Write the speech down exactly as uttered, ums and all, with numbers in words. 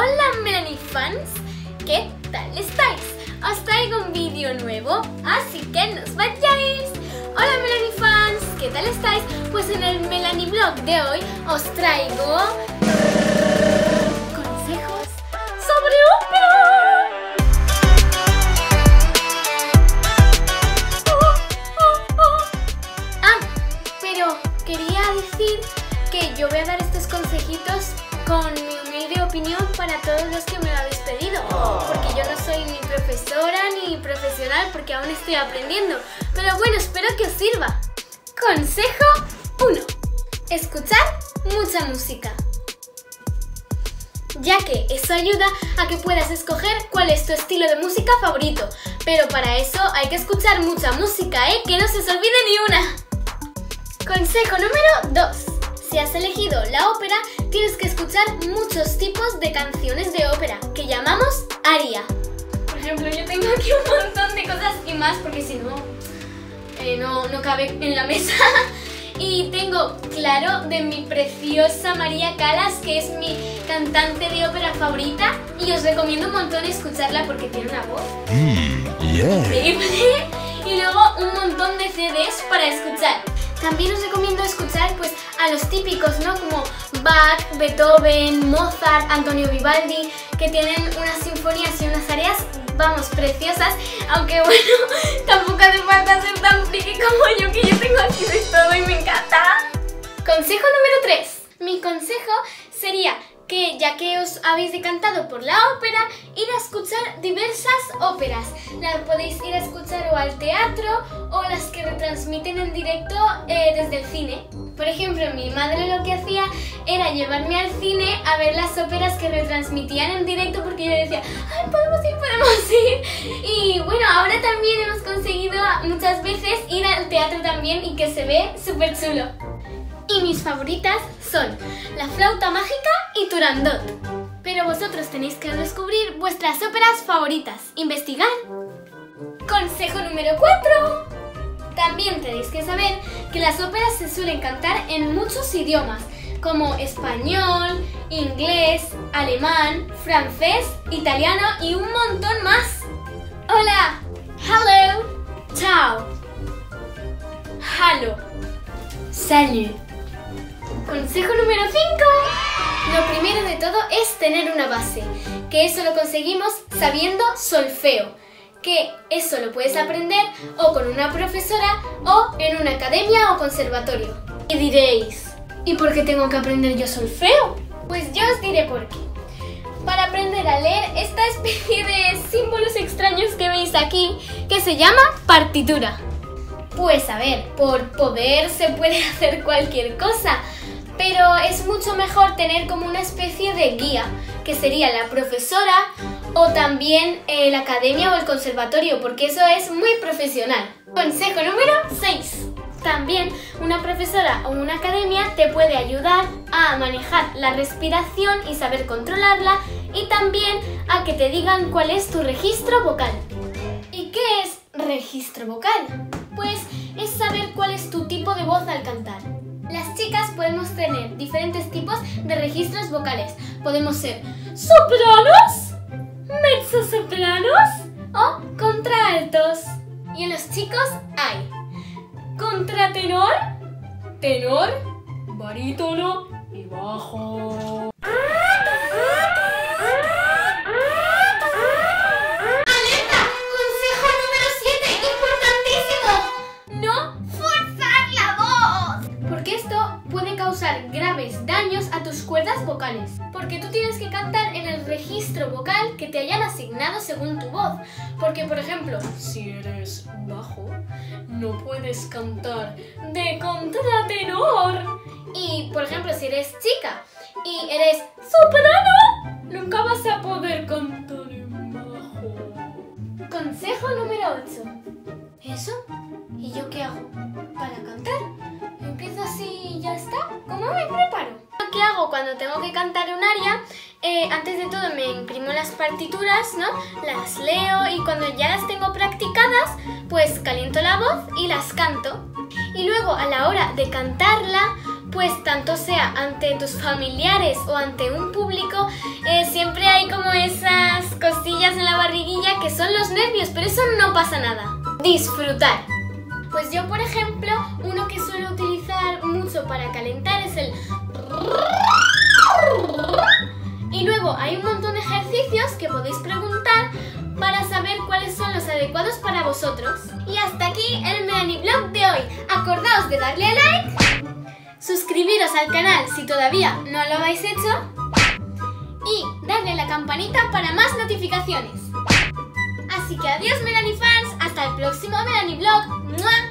Hola Melani fans, ¿qué tal estáis? Os traigo un vídeo nuevo, así que no os vayáis. Hola Melani fans, ¿qué tal estáis? Pues en el Melani Vlog de hoy os traigo consejos sobre ópera. Oh, oh, oh. Ah, pero quería decir que yo voy a dar estos consejitos con mi humilde opinión para todos los que me lo habéis pedido, porque yo no soy ni profesora ni profesional, porque aún estoy aprendiendo, pero bueno, espero que os sirva. Consejo uno. Escuchar mucha música, ya que eso ayuda a que puedas escoger cuál es tu estilo de música favorito, pero para eso hay que escuchar mucha música, ¿eh? Que no se os olvide ni una. Consejo número dos. Si has elegido la ópera, tienes que escuchar muchos tipos de canciones de ópera, que llamamos aria. Por ejemplo, yo tengo aquí un montón de cosas y más, porque si no, eh, no, no cabe en la mesa. Y tengo claro de mi preciosa María Calas, que es mi cantante de ópera favorita, y os recomiendo un montón escucharla porque tiene una voz mm, yeah. increíble. Y luego un montón de C Ds para escuchar. También os recomiendo escuchar pues a los típicos, ¿no? Como Bach, Beethoven, Mozart, Antonio Vivaldi, que tienen unas sinfonías y unas áreas, vamos, preciosas. Aunque bueno, tampoco hace falta ser tan friki como yo, que yo tengo aquí de todo y me encanta. Consejo número tres. Mi consejo sería que, ya que os habéis decantado por la ópera, ir a escuchar diversas óperas. Las podéis ir a escuchar o al teatro o las que retransmiten en directo eh, desde el cine. Por ejemplo, mi madre lo que hacía era llevarme al cine a ver las óperas que retransmitían en directo, porque yo decía, ¡ay, podemos ir, podemos ir! Y bueno, ahora también hemos conseguido muchas veces ir al teatro también, y que se ve súper chulo. Y mis favoritas son La Flauta Mágica y Turandot. Pero vosotros tenéis que descubrir vuestras óperas favoritas. ¡Investigar! Consejo número cuatro. También tenéis que saber que las óperas se suelen cantar en muchos idiomas, como español, inglés, alemán, francés, italiano y un montón más. ¡Hola! ¡Hello! ¡Chao! ¡Halo! ¡Salut! Consejo número cinco. Lo primero de todo es tener una base, que eso lo conseguimos sabiendo solfeo, que eso lo puedes aprender o con una profesora o en una academia o conservatorio. Y diréis, ¿y por qué tengo que aprender yo solfeo? Pues yo os diré por qué. Para aprender a leer esta especie de símbolos extraños que veis aquí, que se llama partitura. Pues a ver, por poder se puede hacer cualquier cosa, pero es mucho mejor tener como una especie de guía, que sería la profesora o también eh, la academia o el conservatorio, porque eso es muy profesional. Consejo número seis. También una profesora o una academia te puede ayudar a manejar la respiración y saber controlarla, y también a que te digan cuál es tu registro vocal. ¿Y qué es registro vocal? Pues es saber cuál es tu tipo de voz al cantar. Las chicas podemos tener diferentes tipos de registros vocales. Podemos ser sopranos, mezzosopranos o contraaltos. Y en los chicos hay contratenor, tenor, barítono y bajo. Vocales, porque tú tienes que cantar en el registro vocal que te hayan asignado según tu voz, porque por ejemplo, si eres bajo, no puedes cantar de contratenor, y por ejemplo, si eres chica y eres soprano, nunca vas a poder cantar en bajo. Consejo número ocho. ¿Eso? ¿Y yo qué hago para cantar? ¿Empiezo así y ya está? ¿Cómo me preparo? ¿Qué hago cuando tengo que cantar un aria? Eh, antes de todo me imprimo las partituras, ¿no? Las leo, y cuando ya las tengo practicadas, pues caliento la voz y las canto. Y luego a la hora de cantarla, pues tanto sea ante tus familiares o ante un público, eh, siempre hay como esas costillas en la barriguilla que son los nervios, pero eso no pasa nada. Disfrutar. Pues yo, por ejemplo, uno que suelo utilizar mucho para calentar es el... Y luego hay un montón de ejercicios que podéis preguntar para saber cuáles son los adecuados para vosotros. Y hasta aquí el Melani Blog de hoy. Acordaos de darle a like, suscribiros al canal si todavía no lo habéis hecho y darle a la campanita para más notificaciones. Así que adiós Melani fans, hasta el próximo Melani Blog. ¡Mua!